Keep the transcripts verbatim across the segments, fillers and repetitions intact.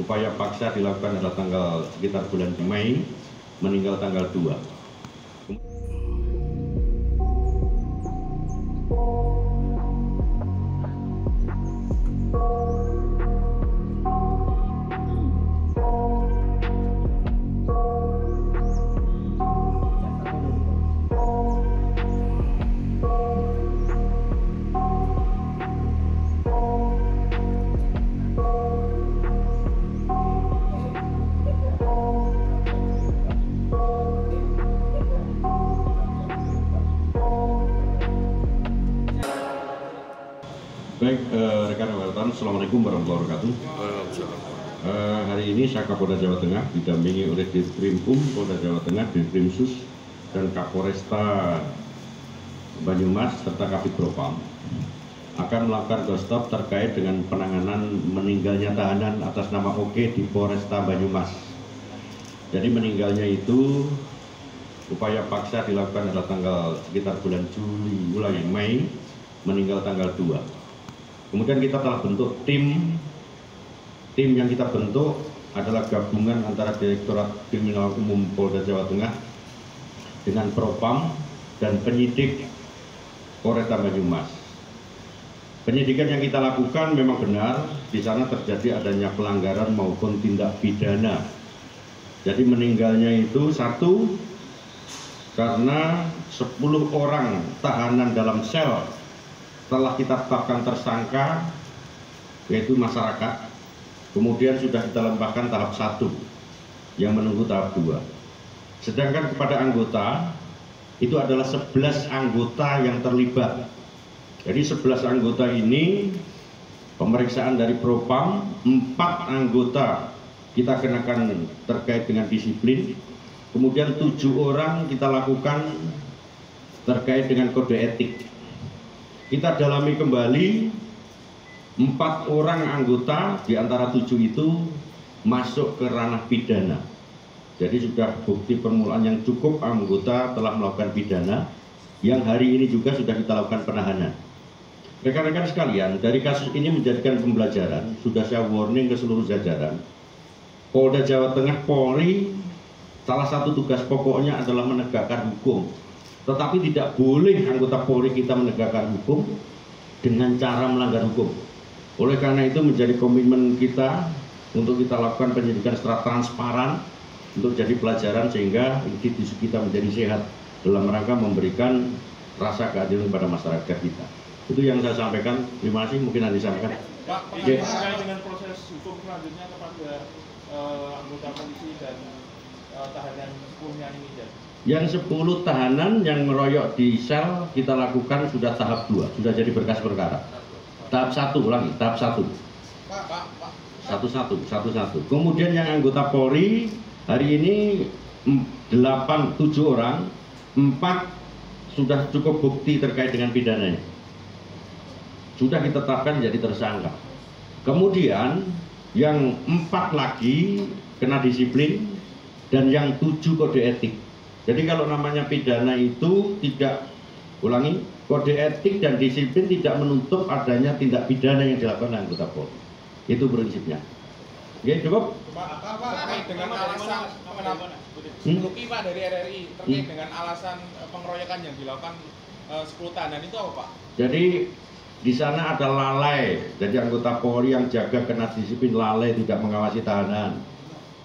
Upaya paksa dilakukan adalah tanggal sekitar bulan Mei, meninggal tanggal dua. Baik, eh, rekan-rekan, Assalamualaikum warahmatullahi wabarakatuh. Eh, hari ini saya Kapolda Jawa Tengah didampingi oleh Ditrimpum Polda Jawa Tengah, Ditrimsus, dan Kapolresta Banyumas serta Kapitpropam akan melakukan doorstop terkait dengan penanganan meninggalnya tahanan atas nama Oke di Polresta Banyumas. Jadi meninggalnya itu upaya paksa dilakukan pada tanggal sekitar bulan Juli, bulan Mei, meninggal tanggal dua. Kemudian kita telah bentuk tim, tim yang kita bentuk adalah gabungan antara Direktorat Kriminal Umum Kapolda Jawa Tengah dengan Propam dan penyidik Polresta Banyumas. Penyidikan yang kita lakukan memang benar, di sana terjadi adanya pelanggaran maupun tindak pidana. Jadi meninggalnya itu satu, karena sepuluh orang tahanan dalam sel telah kita tetapkan tersangka, yaitu masyarakat. Kemudian sudah kita lempahkan tahap satu yang menunggu tahap dua. Sedangkan kepada anggota itu adalah sebelas anggota yang terlibat. Jadi sebelas anggota ini pemeriksaan dari Propam, empat anggota kita kenakan terkait dengan disiplin. Kemudian tujuh orang kita lakukan terkait dengan kode etik. Kita dalami kembali, empat orang anggota di antara tujuh itu masuk ke ranah pidana. Jadi sudah bukti permulaan yang cukup, anggota telah melakukan pidana, yang hari ini juga sudah kita lakukan penahanan. Rekan-rekan sekalian, dari kasus ini menjadikan pembelajaran, sudah saya warning ke seluruh jajaran. Polda Jawa Tengah, Polri, salah satu tugas pokoknya adalah menegakkan hukum. Tetapi tidak boleh anggota Polri kita menegakkan hukum dengan cara melanggar hukum. Oleh karena itu menjadi komitmen kita untuk kita lakukan penyidikan secara transparan, untuk jadi pelajaran sehingga institusi kita menjadi sehat dalam rangka memberikan rasa keadilan kepada masyarakat kita. Itu yang saya sampaikan. Terima kasih. Mungkin nanti sampaikan. Pak, yes. Terkait dengan proses hukum selanjutnya kepada uh, anggota polisi dan uh, tahanan hukumnya ini, dan yang sepuluh tahanan yang meroyok di sel kita lakukan sudah tahap dua, sudah jadi berkas perkara. Tahap satu lagi, tahap satu. Satu-satu, satu-satu. Kemudian yang anggota Polri hari ini delapan tujuh orang, empat sudah cukup bukti terkait dengan pidananya. Sudah ditetapkan jadi tersangka. Kemudian yang empat lagi kena disiplin dan yang tujuh kode etik. Jadi kalau namanya pidana itu tidak, ulangi, kode etik dan disiplin tidak menutup adanya tindak pidana yang dilakukan anggota Polri. Itu prinsipnya. Oke, cukup? Terkait dengan alasan Luki Pak dari R R I, terkait dengan alasan pengeroyokan yang dilakukan sepuluh tahanan itu apa Pak? Jadi di sana ada lalai, jadi anggota Polri yang jaga kena disiplin lalai tidak mengawasi tahanan.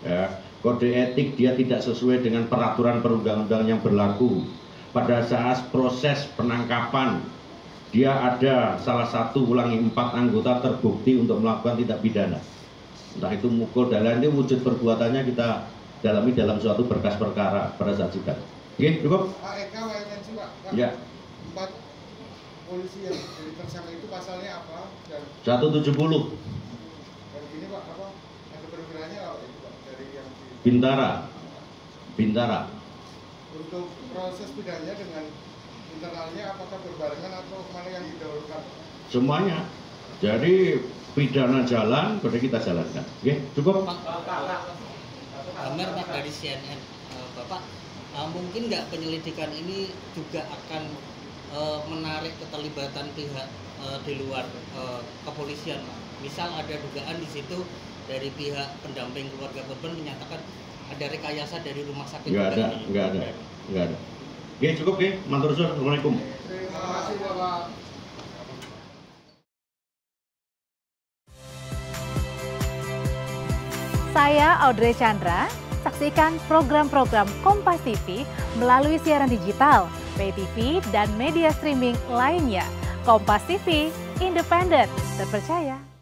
Ya. Kode etik dia tidak sesuai dengan peraturan perundang-undang yang berlaku. Pada saat proses penangkapan, dia ada salah satu ulangi empat anggota terbukti untuk melakukan tindak pidana. Entah itu mukul dan lain-lain, wujud perbuatannya kita dalami dalam suatu berkas perkara pada saat sidang. Oke, cukup? Ya. Empat polisi yang jadi tersangka itu pasalnya apa? seratus tujuh puluh. Dan ini Pak, apa? Ada perbedaannya apa? Bintara, Bintara. Untuk proses pidananya dengan internalnya apakah berbarengan atau mana yang didahulukan? Semuanya. Jadi pidana jalan, pada kita jalankan. Oke, cukup. Benar Pak dari C N N, Bapak. Mungkin nggak penyelidikan ini juga akan menarik keterlibatan pihak di luar kepolisian, Pak? Misal ada dugaan di situ dari pihak pendamping keluarga korban menyatakan ada rekayasa dari rumah sakit. Enggak ada, enggak ada, enggak ada. Oke, cukup deh, matur suwun. Assalamualaikum. Terima kasih, Bapak. Saya Audrey Chandra, saksikan program-program Kompas T V melalui siaran digital, pay T V, dan media streaming lainnya. Kompas T V, independen, terpercaya.